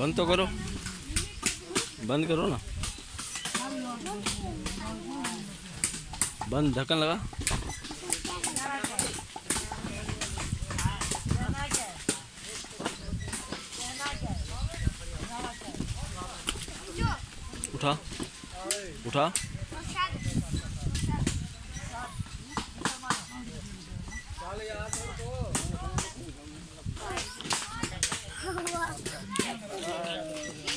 बंद तो करो, बंद करो ना, बंद ढक्कन लगा। उठा उठा